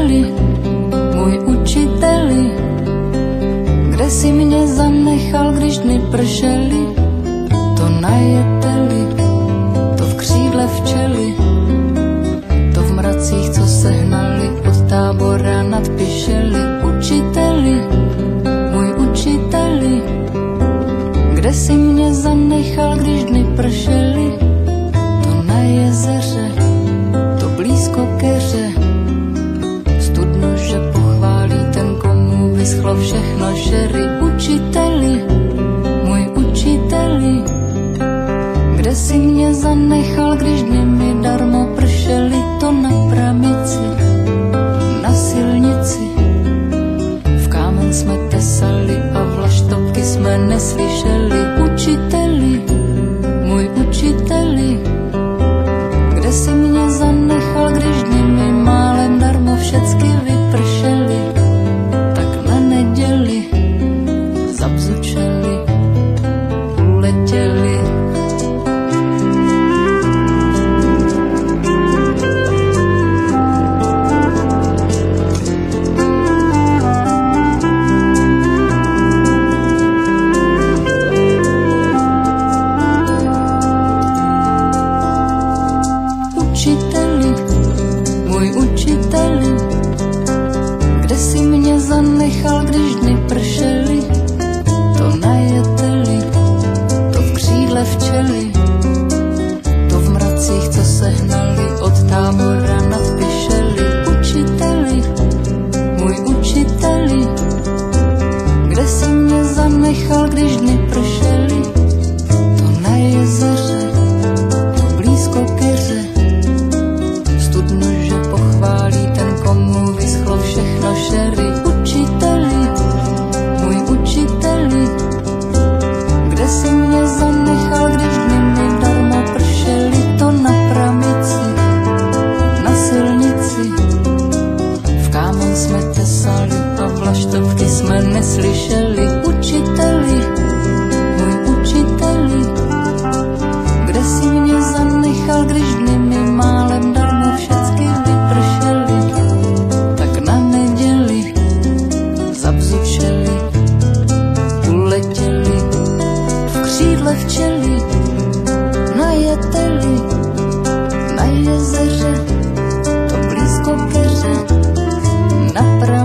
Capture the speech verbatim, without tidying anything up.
Pyšely, můj učiteli, kde si mě zanechal, když dny pršely, to najeteli, to v křídle včely, to v mracích, co se hnali od tábora nad Pyšely. Učiteli, můj učiteli, kde si mě zanechal, když dny pršely, to na jezeře, to blízko keře, studno, že pochválí ten, komu vyschlo všechno šery. Učiteli, můj učiteli, kde si mě zanechal, když dny mi darmo pršely, to na pramici, na silnici, v kámen jsme tesali a vlaštopky jsme neslyšeli. Učiteli, můj učiteli, kde si mě zanechal, když dny mi málem darmo všecky vypršely, tak na neděli zabzučeli, uletěli. Učiteli, můj učiteli, kde si mě zanechal, když dny pršely, to najeteli, to v křídle včely, to v mracích, co se hnali od tábora nad Pyšely. Učiteli, můj učiteli, kde si mě zanechal, když dny pršely, to na jezeře, to blízko keře, vlaštovky jsme neslyšeli. Učiteli, můj učiteli, kde si mě zanechal, když dny mi málem darmo všecky vypršely, tak na neděli zabzučeli, uletěli, v křídle včely, najeteli, na jezeře, to blízko keře, na pravici.